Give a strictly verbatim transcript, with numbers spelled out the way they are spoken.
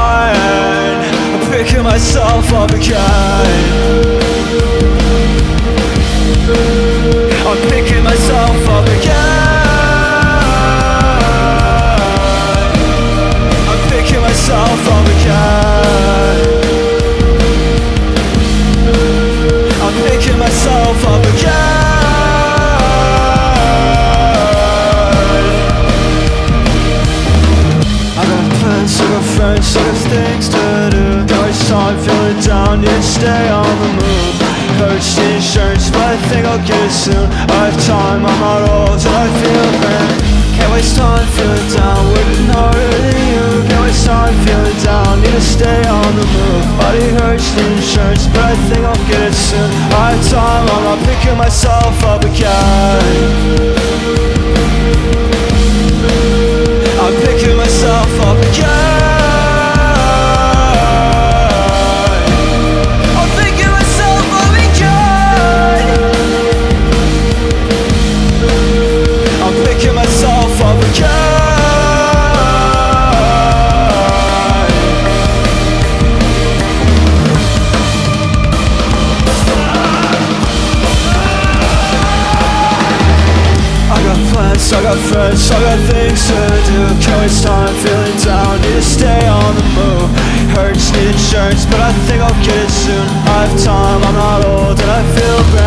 torn, I'm picking myself up again. I'm picking myself up again. I'm picking myself up again. I'm picking myself up again. Sort of things to do. Dark side, feeling down, need to stay on the move. Hurts the insurance, but I think I'll get it soon. I have time, I'm not old till I feel pain. Can't waste time, feeling down, working harder than you. Can't waste time, feeling down, need to stay on the move. Body hurts the insurance, but I think I'll get it soon. I have time, I'm not picking myself up again. I'm picking myself up again. I got friends, I got things to do. Can't waste time, feeling down, need to stay on the move. Hurts, need insurance, but I think I'll get it soon. I have time, I'm not old, and I feel bad.